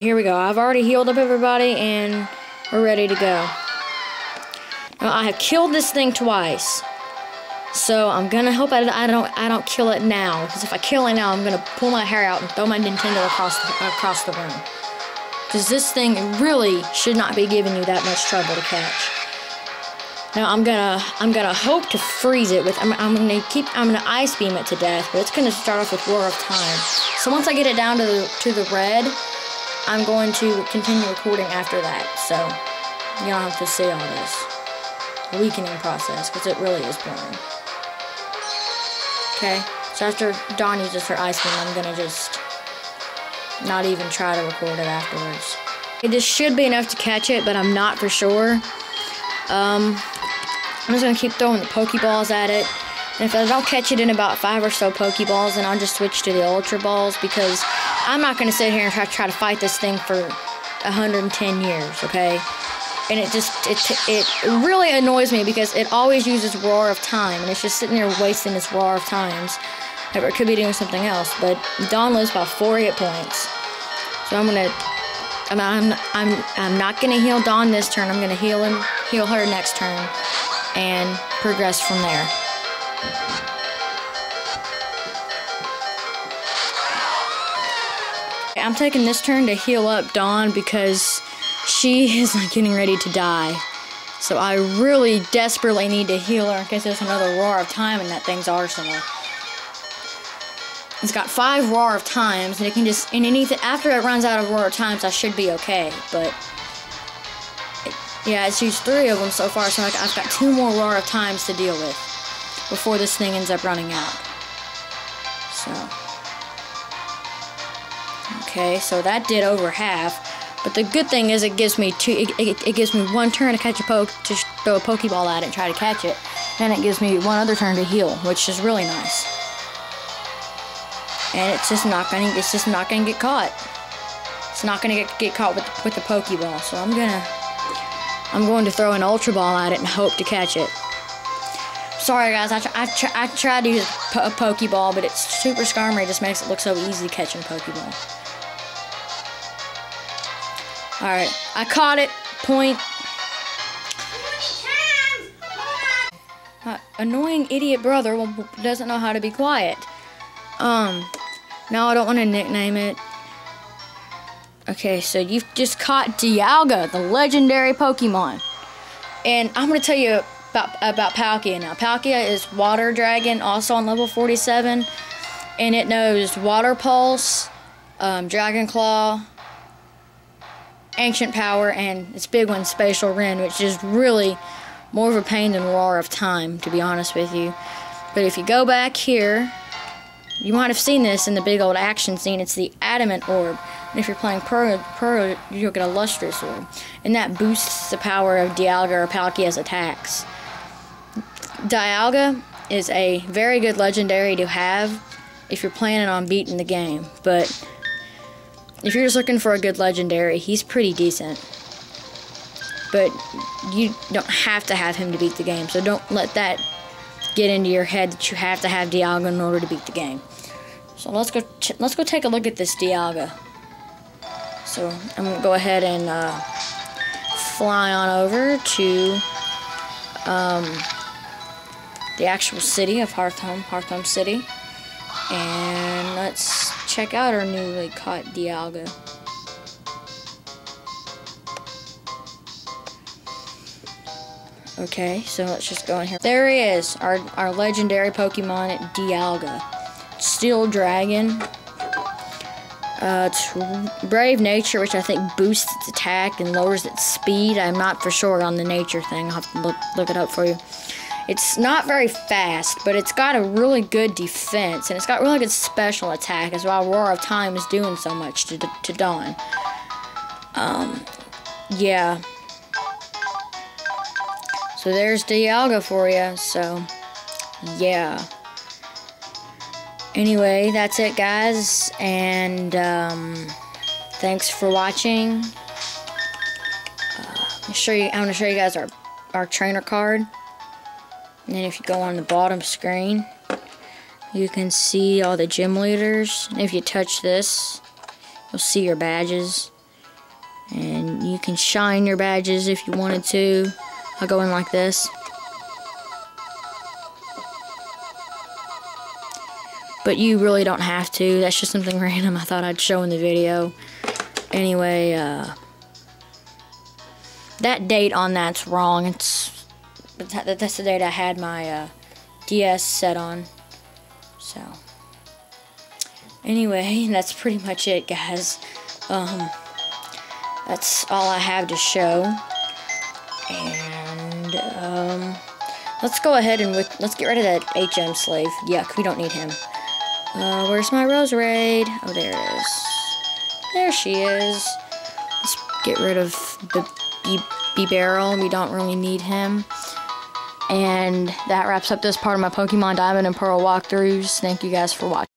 Here we go. I've already healed up everybody and we're ready to go. Now, I have killed this thing twice, so I'm gonna hope I don't kill it now, because if I kill it now, I'm gonna pull my hair out and throw my Nintendo across the room. Because this thing really should not be giving you that much trouble to catch. Now I'm gonna hope to freeze it with. I'm gonna ice beam it to death, but it's gonna start off with Roar of Time. So once I get it down to the red, I'm going to continue recording after that. So y'all have to see all this weakening process, because it really is boring. Okay, so after Dawn uses her ice beam, I'm gonna just not even try to record it afterwards. Okay, this should be enough to catch it, but I'm not for sure. I'm just gonna keep throwing the Pokeballs at it, and if I don't catch it in about 5 or so Pokeballs, then I'll just switch to the Ultra Balls, because I'm not gonna sit here and try to fight this thing for 110 years, okay? And it really annoys me, because it always uses Roar of Time, and it's just sitting there wasting its Roar of Times. It could be doing something else, but Dawn lives by 4 hit points. So I'm not gonna heal Dawn this turn. I'm gonna heal her next turn, and progress from there. I'm taking this turn to heal up Dawn, because she is like getting ready to die, so I really desperately need to heal her in case there's another Roar of Time in that thing's arsenal. It's got 5 Roar of Times, and it can just, and anything after it runs out of Roar of Times, I should be okay. But yeah, it's used 3 of them so far, so I've got 2 more Roar of Times to deal with before this thing ends up running out. So okay, so that did over half. But the good thing is, it gives me it gives me 1 turn to catch a throw a Pokeball at it and try to catch it, and it gives me 1 other turn to heal, which is really nice. And it's just not gonna get caught. It's not gonna get caught with the Pokeball. So I'm going to throw an Ultra Ball at it and hope to catch it. Sorry guys, I tried to use a Pokeball, but it's Super Skarmory just makes it look so easy to catch a Pokeball. Alright, I caught it. Point. My annoying idiot brother doesn't know how to be quiet. No, I don't want to nickname it. Okay, so you've just caught Dialga, the legendary Pokemon. And I'm going to tell you about Palkia now. Palkia is Water Dragon, also on level 47. And it knows Water Pulse, Dragon Claw, Ancient Power, and its big one, Spacial Rend, which is really more of a pain than Roar of Time, to be honest with you. But if you go back here, you might have seen this in the big old action scene. It's the Adamant Orb. And if you're playing Pearl, you'll get a Lustrous Orb. And that boosts the power of Dialga or Palkia's attacks. Dialga is a very good legendary to have if you're planning on beating the game, but if you're just looking for a good legendary, he's pretty decent. But you don't have to have him to beat the game, so don't let that get into your head that you have to have Dialga in order to beat the game. So let's go take a look at this Dialga. So I'm gonna go ahead and fly on over to the actual city of Hearthome City, and let's check out our newly caught Dialga. Okay, so let's just go in here. There he is, our legendary Pokemon, Dialga. Steel Dragon. It's Brave Nature, which I think boosts its attack and lowers its speed. I'm not for sure on the nature thing. I'll have to look it up for you. It's not very fast, but it's got a really good defense, and it's got really good special attack, is why Roar of Time is doing so much to Dawn. Yeah. So there's Dialga for you, so, yeah. Anyway, that's it, guys, and, thanks for watching. I'm gonna show you guys our trainer card. And then if you go on the bottom screen, you can see all the gym leaders. And if you touch this, you'll see your badges. And you can shine your badges if you wanted to. I'll go in like this. But you really don't have to. That's just something random I thought I'd show in the video. Anyway, that date on that's wrong. That's the date I had my DS set on. So, anyway, that's pretty much it, guys. That's all I have to show. And let's go ahead and let's get rid of that HM slave. Yuck, we don't need him. Where's my Roserade? Oh, there it is. There she is. Let's get rid of the B-Barrel. We don't really need him. And that wraps up this part of my Pokemon Diamond and Pearl walkthroughs. Thank you guys for watching.